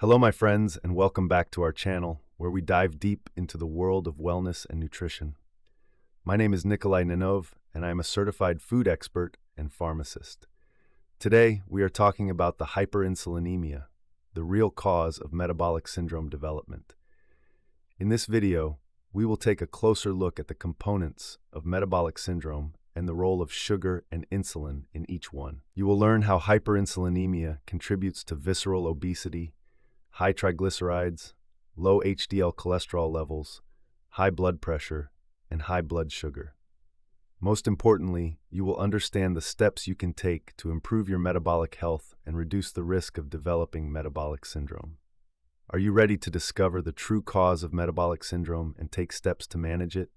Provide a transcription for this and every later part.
Hello, my friends, and welcome back to our channel, where we dive deep into the world of wellness and nutrition. My name is Nikolai Ninov, and I am a certified food expert and pharmacist. Today, we are talking about the hyperinsulinemia, the real cause of metabolic syndrome development. In this video, we will take a closer look at the components of metabolic syndrome and the role of sugar and insulin in each one. You will learn how hyperinsulinemia contributes to visceral obesity, high triglycerides, low HDL cholesterol levels, high blood pressure, and high blood sugar. Most importantly, you will understand the steps you can take to improve your metabolic health and reduce the risk of developing metabolic syndrome. Are you ready to discover the true cause of metabolic syndrome and take steps to manage it?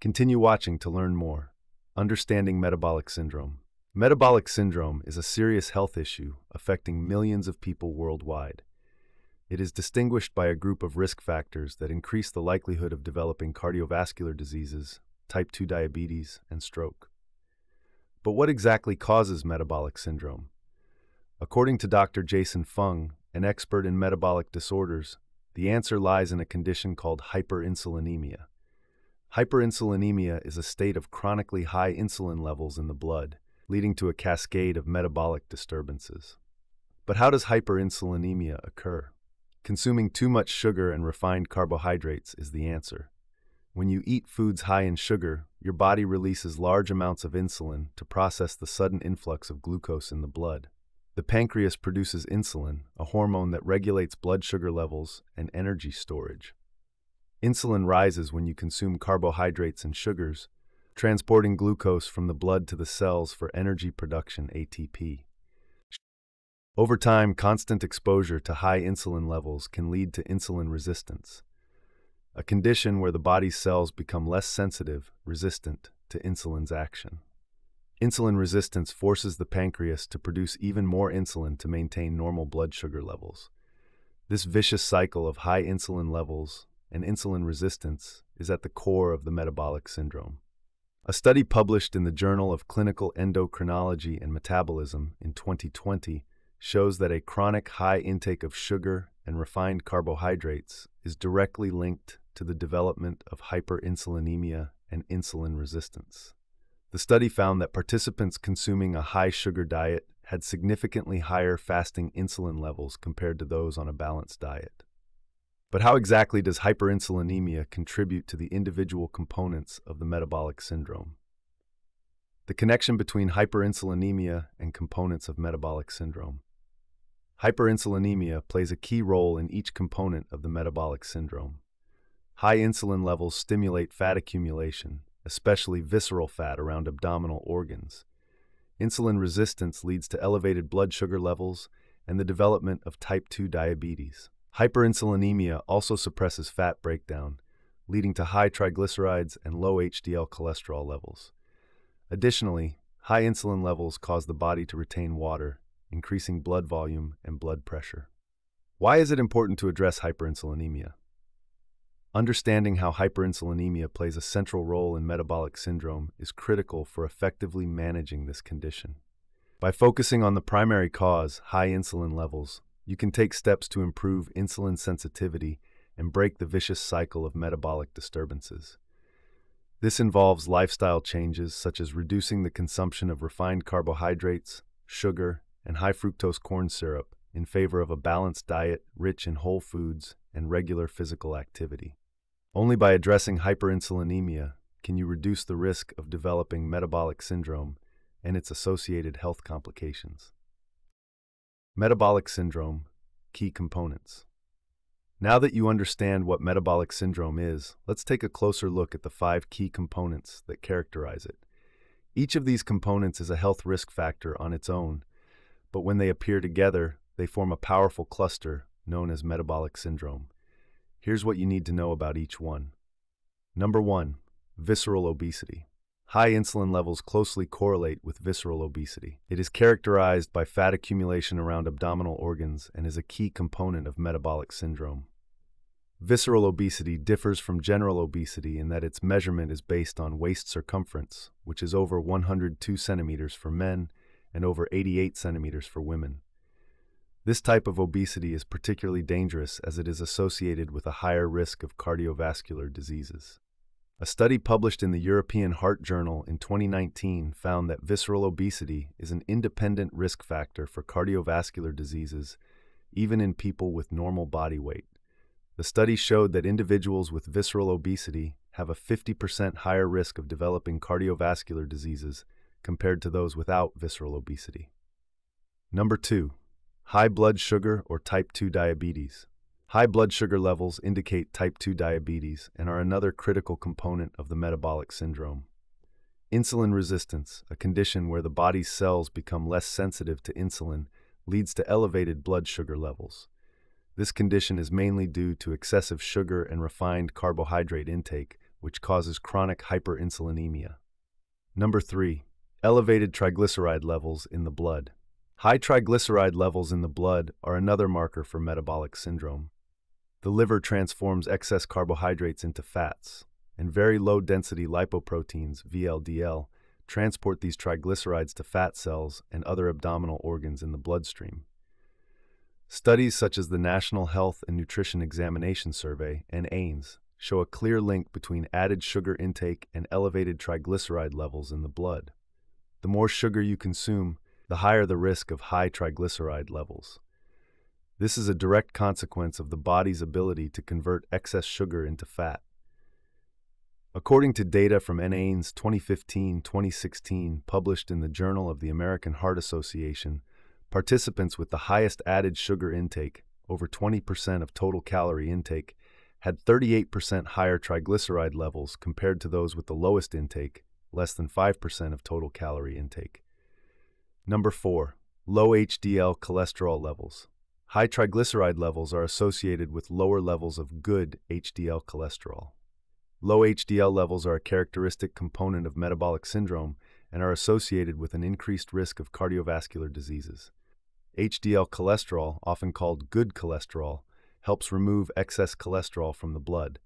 Continue watching to learn more. Understanding metabolic syndrome. Metabolic syndrome is a serious health issue affecting millions of people worldwide. It is distinguished by a group of risk factors that increase the likelihood of developing cardiovascular diseases, type 2 diabetes, and stroke. But what exactly causes metabolic syndrome? According to Dr. Jason Fung, an expert in metabolic disorders, the answer lies in a condition called hyperinsulinemia. Hyperinsulinemia is a state of chronically high insulin levels in the blood, leading to a cascade of metabolic disturbances. But how does hyperinsulinemia occur? Consuming too much sugar and refined carbohydrates is the answer. When you eat foods high in sugar, your body releases large amounts of insulin to process the sudden influx of glucose in the blood. The pancreas produces insulin, a hormone that regulates blood sugar levels and energy storage. Insulin rises when you consume carbohydrates and sugars, transporting glucose from the blood to the cells for energy production, ATP. Over time, constant exposure to high insulin levels can lead to insulin resistance, a condition where the body's cells become less sensitive, resistant to insulin's action. Insulin resistance forces the pancreas to produce even more insulin to maintain normal blood sugar levels. This vicious cycle of high insulin levels and insulin resistance is at the core of the metabolic syndrome. A study published in the Journal of Clinical Endocrinology and Metabolism in 2020 shows that a chronic high intake of sugar and refined carbohydrates is directly linked to the development of hyperinsulinemia and insulin resistance. The study found that participants consuming a high sugar diet had significantly higher fasting insulin levels compared to those on a balanced diet. But how exactly does hyperinsulinemia contribute to the individual components of the metabolic syndrome? The connection between hyperinsulinemia and components of metabolic syndrome. Hyperinsulinemia plays a key role in each component of the metabolic syndrome. High insulin levels stimulate fat accumulation, especially visceral fat around abdominal organs. Insulin resistance leads to elevated blood sugar levels and the development of type 2 diabetes. Hyperinsulinemia also suppresses fat breakdown, leading to high triglycerides and low HDL cholesterol levels. Additionally, high insulin levels cause the body to retain water, increasing blood volume and blood pressure. Why is it important to address hyperinsulinemia? Understanding how hyperinsulinemia plays a central role in metabolic syndrome is critical for effectively managing this condition. By focusing on the primary cause, high insulin levels, you can take steps to improve insulin sensitivity and break the vicious cycle of metabolic disturbances. This involves lifestyle changes such as reducing the consumption of refined carbohydrates, sugar, and high fructose corn syrup in favor of a balanced diet rich in whole foods and regular physical activity. Only by addressing hyperinsulinemia can you reduce the risk of developing metabolic syndrome and its associated health complications. Metabolic syndrome, key components. Now that you understand what metabolic syndrome is, let's take a closer look at the 5 key components that characterize it. Each of these components is a health risk factor on its own, but when they appear together, they form a powerful cluster known as metabolic syndrome. Here's what you need to know about each one. Number 1, visceral obesity. High insulin levels closely correlate with visceral obesity. It is characterized by fat accumulation around abdominal organs and is a key component of metabolic syndrome. Visceral obesity differs from general obesity in that its measurement is based on waist circumference, which is over 102 centimeters for men and over 88 centimeters for women. This type of obesity is particularly dangerous as it is associated with a higher risk of cardiovascular diseases. A study published in the European Heart Journal in 2019 found that visceral obesity is an independent risk factor for cardiovascular diseases, even in people with normal body weight. The study showed that individuals with visceral obesity have a 50% higher risk of developing cardiovascular diseases compared to those without visceral obesity. Number 2. High blood sugar or type 2 diabetes. High blood sugar levels indicate type 2 diabetes and are another critical component of the metabolic syndrome. Insulin resistance, a condition where the body's cells become less sensitive to insulin, leads to elevated blood sugar levels. This condition is mainly due to excessive sugar and refined carbohydrate intake, which causes chronic hyperinsulinemia. Number 3. Elevated triglyceride levels in the blood. High triglyceride levels in the blood are another marker for metabolic syndrome. The liver transforms excess carbohydrates into fats, and very low-density lipoproteins, VLDL, transport these triglycerides to fat cells and other abdominal organs in the bloodstream. Studies such as the National Health and Nutrition Examination Survey, NHANES, show a clear link between added sugar intake and elevated triglyceride levels in the blood. The more sugar you consume, the higher the risk of high triglyceride levels. This is a direct consequence of the body's ability to convert excess sugar into fat. According to data from NHANES 2015-2016 published in the Journal of the American Heart Association, participants with the highest added sugar intake, over 20% of total calorie intake, had 38% higher triglyceride levels compared to those with the lowest intake, less than 5% of total calorie intake. Number 4. Low HDL cholesterol levels. High triglyceride levels are associated with lower levels of good HDL cholesterol. Low HDL levels are a characteristic component of metabolic syndrome and are associated with an increased risk of cardiovascular diseases. HDL cholesterol, often called good cholesterol, helps remove excess cholesterol from the blood.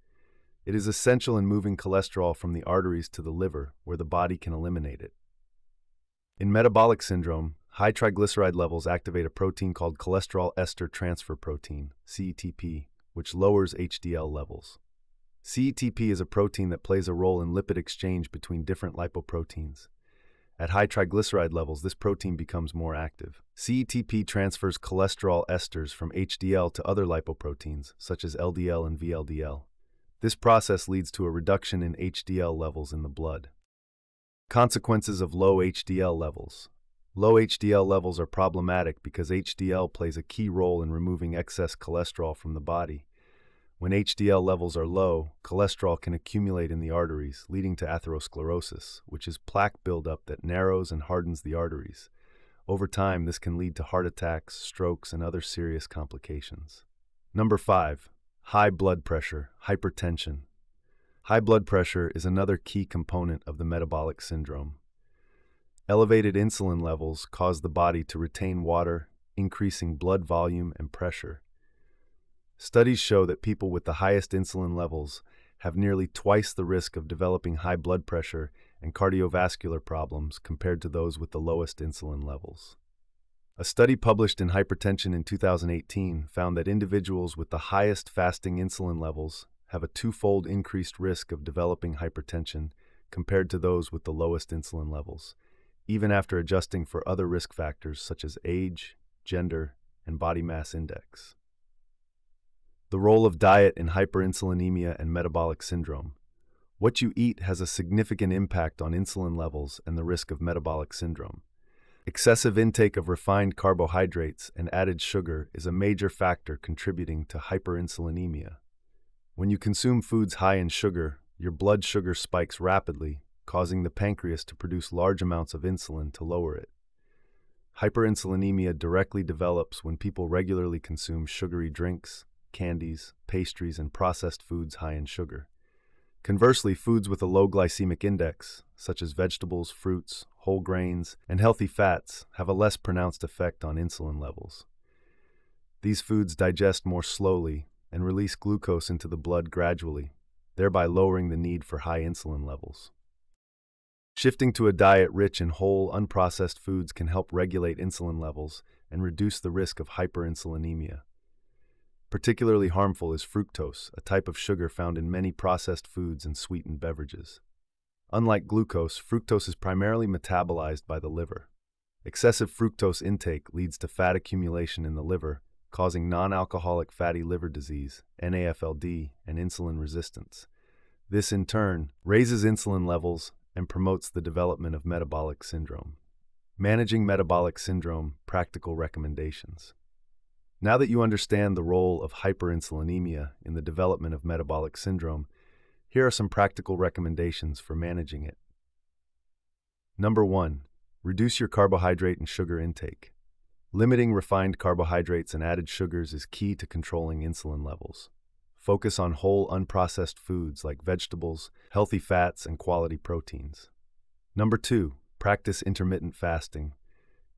It is essential in moving cholesterol from the arteries to the liver, where the body can eliminate it. In metabolic syndrome, high triglyceride levels activate a protein called cholesterol ester transfer protein, CETP, which lowers HDL levels. CETP is a protein that plays a role in lipid exchange between different lipoproteins. At high triglyceride levels, this protein becomes more active. CETP transfers cholesterol esters from HDL to other lipoproteins, such as LDL and VLDL. This process leads to a reduction in HDL levels in the blood. Consequences of low HDL levels. Low HDL levels are problematic because HDL plays a key role in removing excess cholesterol from the body. When HDL levels are low, cholesterol can accumulate in the arteries, leading to atherosclerosis, which is plaque buildup that narrows and hardens the arteries. Over time, this can lead to heart attacks, strokes, and other serious complications. Number 5. High blood pressure, hypertension. High blood pressure is another key component of the metabolic syndrome. Elevated insulin levels cause the body to retain water, increasing blood volume and pressure. Studies show that people with the highest insulin levels have nearly twice the risk of developing high blood pressure and cardiovascular problems compared to those with the lowest insulin levels. A study published in Hypertension in 2018 found that individuals with the highest fasting insulin levels have a twofold increased risk of developing hypertension compared to those with the lowest insulin levels, even after adjusting for other risk factors such as age, gender, and body mass index. The role of diet in hyperinsulinemia and metabolic syndrome. What you eat has a significant impact on insulin levels and the risk of metabolic syndrome. Excessive intake of refined carbohydrates and added sugar is a major factor contributing to hyperinsulinemia. When you consume foods high in sugar, your blood sugar spikes rapidly, causing the pancreas to produce large amounts of insulin to lower it. Hyperinsulinemia directly develops when people regularly consume sugary drinks, candies, pastries, and processed foods high in sugar. Conversely, foods with a low glycemic index, such as vegetables, fruits, whole grains, and healthy fats, have a less pronounced effect on insulin levels. These foods digest more slowly and release glucose into the blood gradually, thereby lowering the need for high insulin levels. Shifting to a diet rich in whole, unprocessed foods can help regulate insulin levels and reduce the risk of hyperinsulinemia. Particularly harmful is fructose, a type of sugar found in many processed foods and sweetened beverages. Unlike glucose, fructose is primarily metabolized by the liver. Excessive fructose intake leads to fat accumulation in the liver, causing non-alcoholic fatty liver disease, NAFLD, and insulin resistance. This, in turn, raises insulin levels and promotes the development of metabolic syndrome. Managing metabolic syndrome, practical recommendations. Now that you understand the role of hyperinsulinemia in the development of metabolic syndrome, here are some practical recommendations for managing it. Number 1. Reduce your carbohydrate and sugar intake. Limiting refined carbohydrates and added sugars is key to controlling insulin levels. Focus on whole, unprocessed foods like vegetables, healthy fats, and quality proteins. Number 2. Practice intermittent fasting.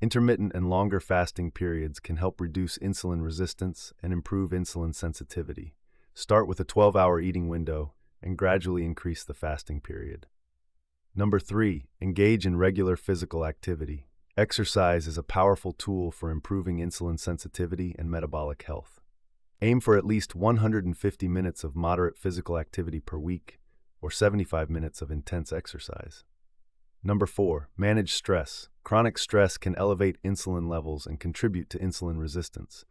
Intermittent and longer fasting periods can help reduce insulin resistance and improve insulin sensitivity. Start with a 12-hour eating window and gradually increase the fasting period. Number 3, engage in regular physical activity. Exercise is a powerful tool for improving insulin sensitivity and metabolic health. Aim for at least 150 minutes of moderate physical activity per week or 75 minutes of intense exercise. Number 4, manage stress. Chronic stress can elevate insulin levels and contribute to insulin resistance.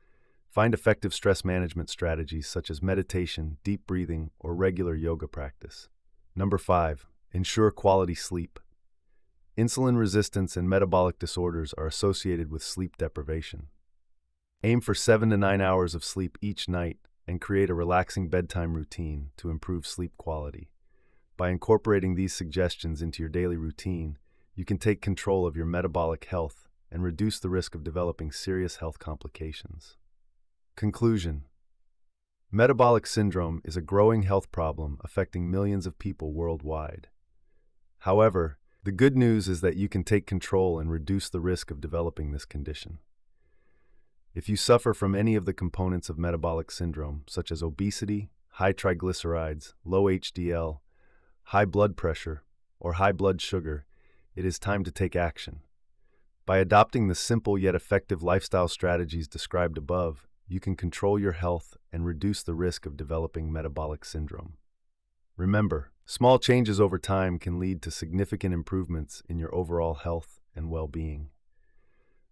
Find effective stress management strategies such as meditation, deep breathing, or regular yoga practice. Number 5, ensure quality sleep. Insulin resistance and metabolic disorders are associated with sleep deprivation. Aim for 7 to 9 hours of sleep each night and create a relaxing bedtime routine to improve sleep quality. By incorporating these suggestions into your daily routine, you can take control of your metabolic health and reduce the risk of developing serious health complications. Conclusion. Metabolic syndrome is a growing health problem affecting millions of people worldwide. However, the good news is that you can take control and reduce the risk of developing this condition. If you suffer from any of the components of metabolic syndrome, such as obesity, high triglycerides, low HDL, high blood pressure, or high blood sugar, it is time to take action. By adopting the simple yet effective lifestyle strategies described above, you can control your health and reduce the risk of developing metabolic syndrome. Remember, small changes over time can lead to significant improvements in your overall health and well-being.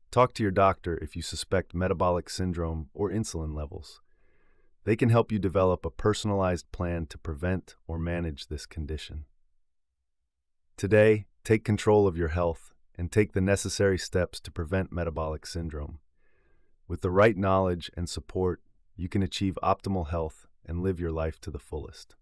Talk to your doctor if you suspect metabolic syndrome or insulin levels. They can help you develop a personalized plan to prevent or manage this condition. Today, take control of your health and take the necessary steps to prevent metabolic syndrome. With the right knowledge and support, you can achieve optimal health and live your life to the fullest.